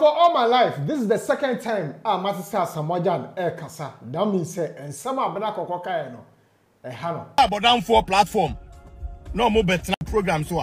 For all my life, this is the second time I'm at Asamoah Gyan Kasa. That means and some Abena Korkor no. Hano. But down for platform. No more better programs so.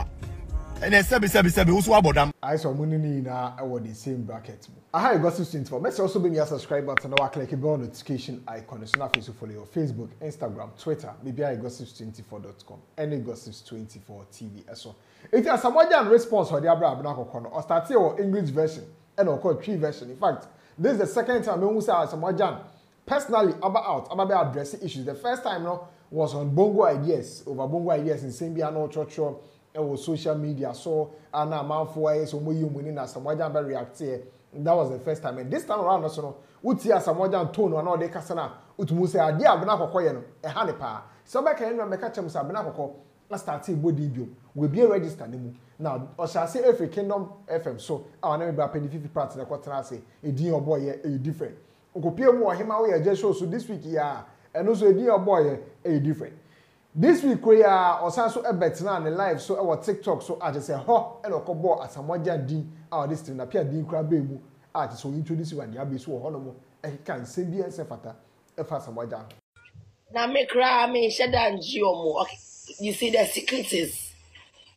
And then sebi who's what about I saw Munini na I the same bracket. I have Gossips24. Make sure also be your subscribe button now click the bell notification icon. So now please follow your Facebook, Instagram, Twitter, maybe I Gossips24.com, any Gossips24 TV. So it has Asamoah Gyan response for the Abena Korkor or start your English version and or called three version. In fact, this is the second time we say Asamoah Gyan personally about addressing issues. The first time now was on Bongo Ideas over Bongo Ideas in Sambia no Church. Social media, so Anna Manfoy, so you winning as Asamoah Gyan react here. That was the first time, and this time around, also, Uti as Asamoah Gyan tone or no, they casana, Utmusa, dear Abena Korkor, a Hanipa. So back and make a chance Abena Korkor, a starting body view will be registered. Now, or shall say every Kingdom FM, so our name will be 50% in the quarter. I say, a dear boy, a different. Ucopia more him away, just show so this week, yeah, and also a dear boy, a different. This week we are also a bet now on the live, so our TikTok, so I just say, ho, and a couple as Asamoah Gyan D, our district, appear D crab baby, I just so introduce you and the abyss, so honorable, and he can send me and Sefata, a fast Asamoah Gyan. Now make Rami Shadan Giomo, you see the secret is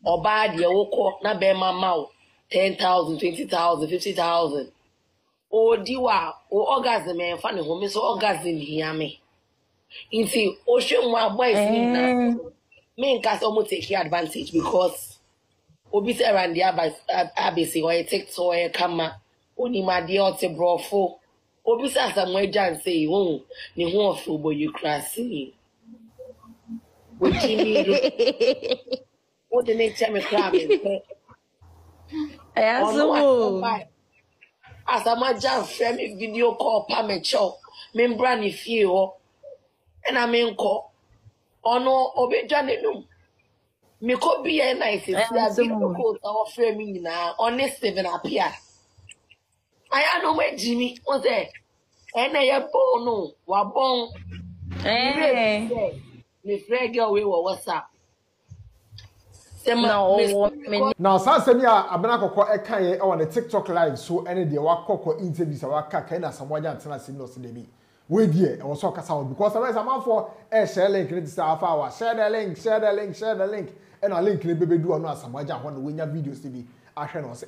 or bad, your walk, not bear my mouth, 10,000, 20,000, 50,000. Oh, Diwa, oh, orgasm, and funny home is orgasm, hear me. In see, Ocean my boys now. Men cast almost take your advantage because Obis around the ABC or a text or a camera, only my dear to bro for Obis as a major and say, oh, you won't fool, but you crash me. What you need? What the next time you crash me? I also as a major family video call, Pamacho, membrane if you. And I mean, call or no, or be Janino. Me could be a nice, difficult or framing now, honest even appear. I know my Jimmy was there, and I have born no, were born. Eh, me frag your way or what's up. Now, Sansamia, Abena Korkor, Ekaye, on the TikTok live, so any day, what Coco interviews our Kakena, someone else, and I see no celebrity. We did or so out because I was a man for a share link, share the link, share the link, share the link, and a link baby do not some way. I want to win your videos TV. I cannot say,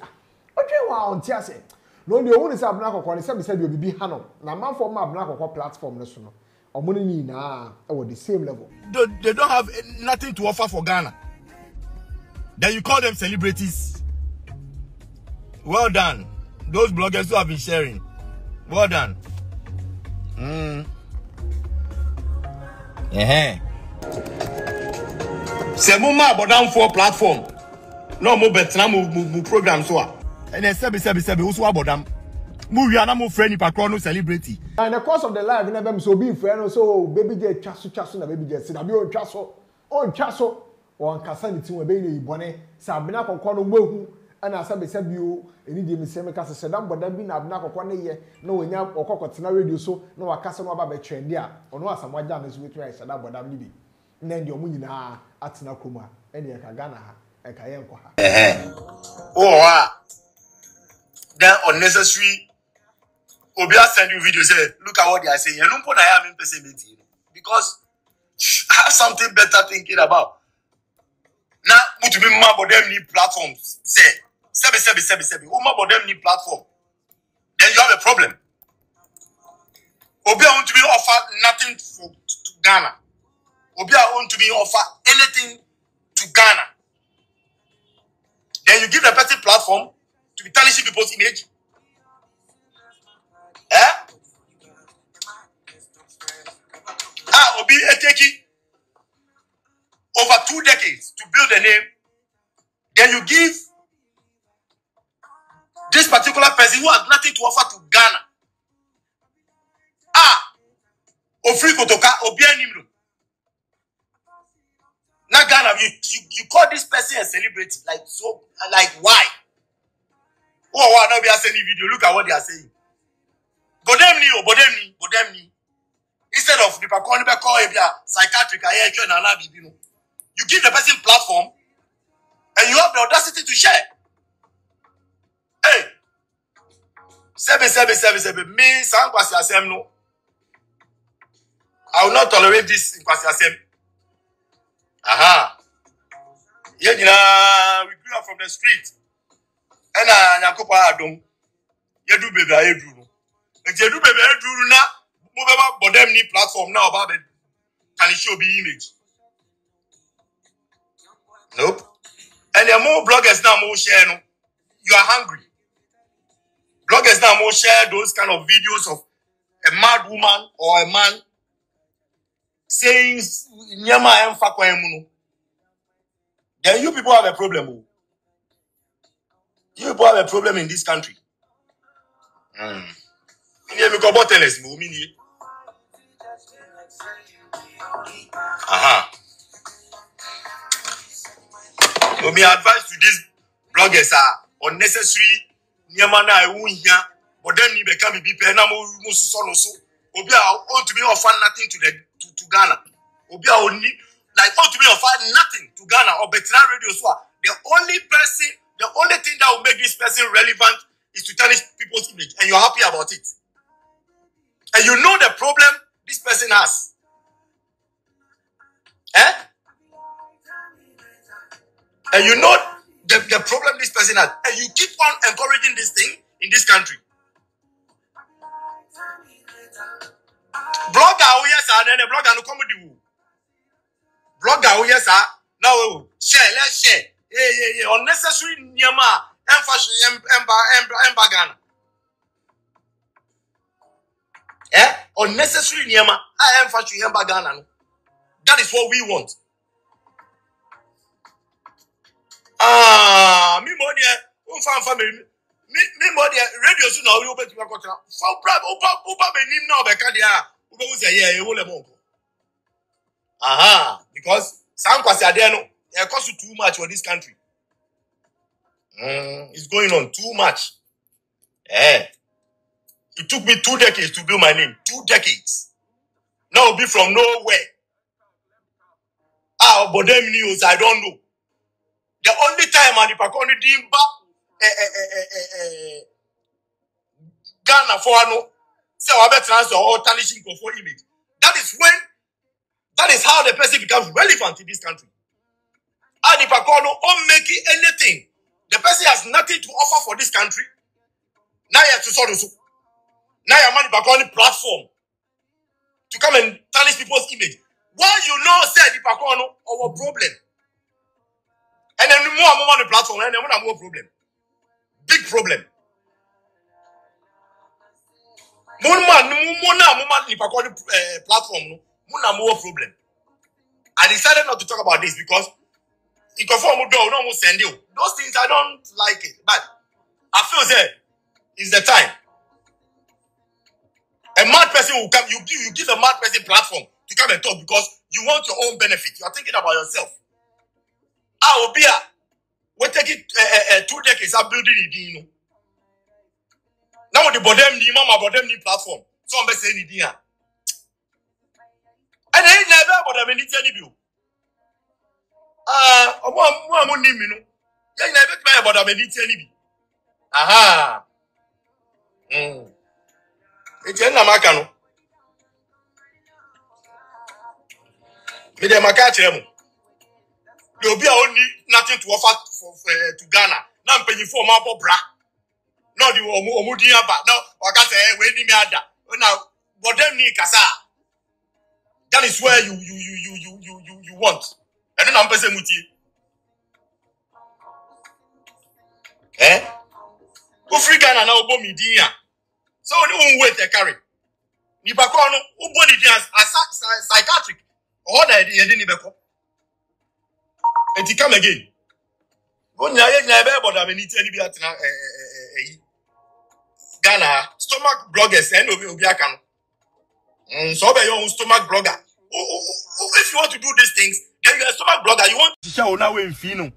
but you are on Tiasse. No, the only Abena Korkor is said you'll be Hano. Now, man for my Abena Korkor platform national or money now at the same level. They don't have nothing to offer for Ghana. Then you call them celebrities. Well done, those bloggers who have been sharing. Well done. Se mumma but down for platform. No more better move program so. And then sebi who's about them. Move yana move friendly patrono celebrity. And the course of the life in them so be friend so baby j chasu na baby j na be on chaso or kasani tin we be ni bone Abena Korkor no mahu and asabesabi o eni de mesem ka sese dan boda bi na Abena Korkor ne ye na onya okokotena radio so na wakase no baba twende a ono Asamoah Gyan so wetu ayi sada boda bi na ndi omu nyina atena kroma eni e ka Ghana ha e ka ye nko ha that unnecessary obi a send you video say look at what they are saying you don't put I am in personality because have something better thinking about now mutu be ma bodem ni platforms say Sebi. Uma bodem ni platform. Then you have a problem. Obi want to be offered nothing to Ghana. Obi want to be offered anything to Ghana. Then you give the person platform to be tarnishing people's image. Eh? Obi take over 2 decades to build a name. Then you give this particular person who has nothing to offer to Ghana. Ofri Kotoka, Obienimlu. Now Ghana, you call this person a celebrity. Like so, like why? Oh, now we are sending video. Look at what they are saying. Bodemni. Instead of the psychiatric, you give the person platform and you have the audacity to share. Hey, Sebe. Me, sa nkwasi asem no. I will not tolerate this nkwasi asem. Aha. Yeah, you know, we grew up from the street. And I do baby, I do. And you do baby, I do now. Move about Bodem ni platform now about it. Can it show be image? Nope. And there are more bloggers now, more share. No? You are hungry. Bloggers now more share those kind of videos of a mad woman or a man saying, Nyama mfakwa. Then you people have a problem. You people have a problem in this country. Aha. So my advice to these bloggers are unnecessary. Niamana I won't hear, but then you become a people. Now most so so. Obi I ought to be offer nothing to Ghana. Obi I only like ought to be offer nothing to Ghana or Betra Radio. So the only person, the only thing that will make this person relevant is to tarnish people's image, and you're happy about it. And you know the problem this person has. Eh? And you know the problem this person has. And you keep on encouraging this thing in this country. Blogger, yes, sir. Then the blogger will come with you. Blogger, yes, sir. Now, share, let's share. Yeah. Unnecessary nyama. Emba Ghana. Eh? Unnecessary nyama. I am fashion emba Ghana. That is what we want. Ah, me more family. Me more radio soon. Now we open to Opa, now. Aha, because some kwasi adeno. It costs you too much for this country. It's going on too much. Eh? It took me 2 decades to build my name. 2 decades. Now it'll be from nowhere. Ah, but them news I don't know. The only time I pakoni dimba Ghana for no say we transfer or tarnishing for image. That is how the person becomes relevant in this country. And if I call no making anything, the person has nothing to offer for this country. Now you have to sort of now you have a platform to come and tarnish people's image. Why you know said if I call no our problem? And then more and more on the platform, and then more problem. Big problem. More problem. I decided not to talk about this because it conform do no more send you. Those things I don't like it, but I feel that it's the time. A mad person will come, you give a mad person platform to come and talk because you want your own benefit. You are thinking about yourself. I will be a. We take it 2 decades. I'm building it, you know. Now the bodem ni mama bodem ni platform. So I'm saying it here. And then never bodem ni teni biu. Ah, omo ni mi no. Yeah, never try bodem ni teni bi. Aha. It's na maka no. Me de maka chemu. You'll be only nothing to offer to Ghana. Now I'm paying for my bra. Now the Omudia, but now I can say, wait me ada. Now, but them need Kasa. That is where you want. And then I'm passing with you. Eh? Go free Ghana now, Bomidia. So they won't wait to carry. Nibakono, Ubonidia, a psychiatric. All that you didn't even. And he come again. Ghana, stomach bloggers, and Obiakan. So, by your own stomach blogger. If you want to do these things, then you're a stomach blogger. You want to show now in Fino.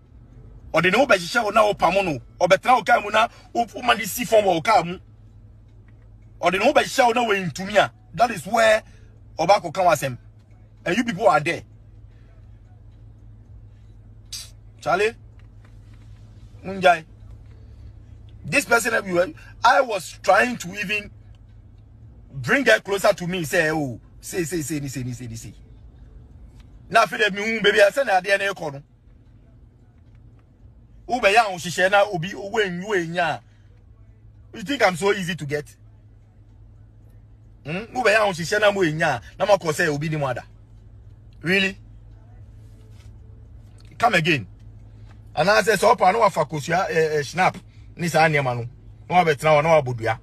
Or the no by show now Pamono. Or Betrao Camuna, Upumani C form or Cam. Or the no by show now in Tumia. That is where Obako Kamasem. And you people are there. Charlie, this person, I was trying to even bring her closer to me. Say, oh, say. Now, feed me, baby. I said, I didn't know. You think I'm so easy to get? Really? Come again. And I said, so I know a snap. Nisaniamano. No, but now I know about ya.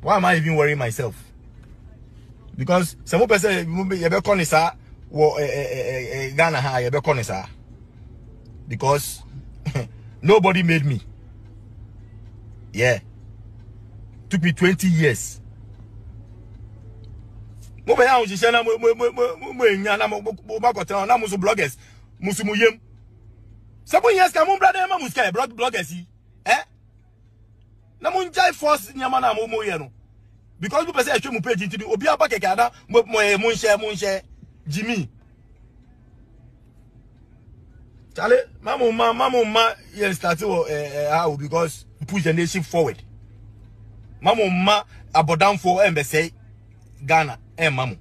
Why am I even worrying myself? Because some person will be a connoisseur or a Ghana high, a connoisseur. Because nobody made me. Yeah. Took me 20 years. Bloggers. Bloggers. Eh? Namunjai force nyamana momo yeno. Because people say I should move page into the Obia back a Munche Jimmy. Charlie, Mamma, yes, that's how because you push the nation forward. Mamma, about down for embassy Ghana, and Mamu.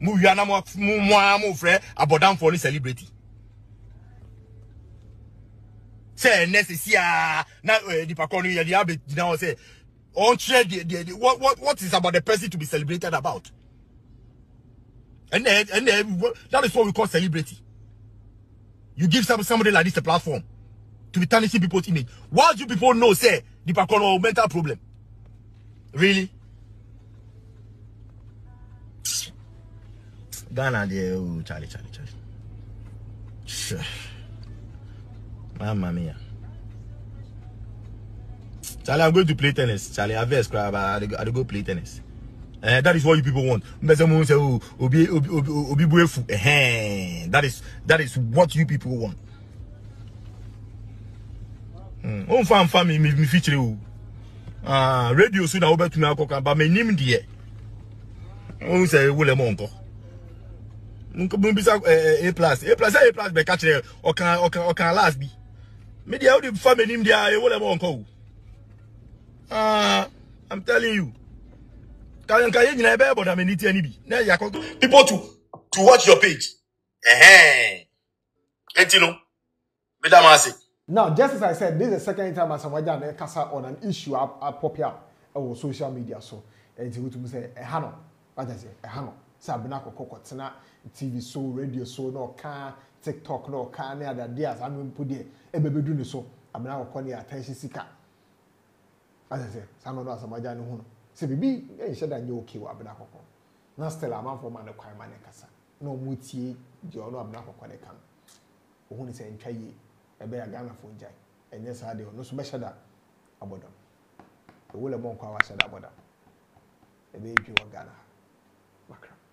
Muyana, friend, about down for the celebrity. Say, Nessia, now the Paconi, the Abbey, now say, on share the what is about the person to be celebrated about? And then that is what we call celebrity. You give somebody like this a platform to be tarnishing people's image. Why do people know, say, the Pacono mental problem? Really? Ghana, oh, Charlie. Sure. Mamma mia. Charlie, I'm going to play tennis. Charlie, I've subscribed. I'll go play tennis. That is what you people want. That is what you people want. Oh, family, me feature you. Radio soon. I will to now. But my name dear. Oh, say, will a monk. A plus. Be catch or can last be. Media, how the family name dear. Will a monk. I'm telling you. People to watch your page. Now, just as I said, this is the second time Asamoah Gyan cast on an issue up popular on social media. So, it's good to say, Hano, what does it? Hano, Abena Korkor, TV, so radio, so no car, TikTok, no car, near the ideas. I'm going to put it, a baby doing so. Abena Korkor, attention seeker. As I say, some of us are my Gyan. Bibi, you said that you okay with Abena Korkor. Now, still, I'm out for man of Kwaimane Kasa. No, Muti, you know Abena Korkor. They come. Who is saying, Kaye, a bear Ghana for Jai, and yes, I do. No special that about them. The Willamon Kawa said about them. A baby of Ghana. Macra.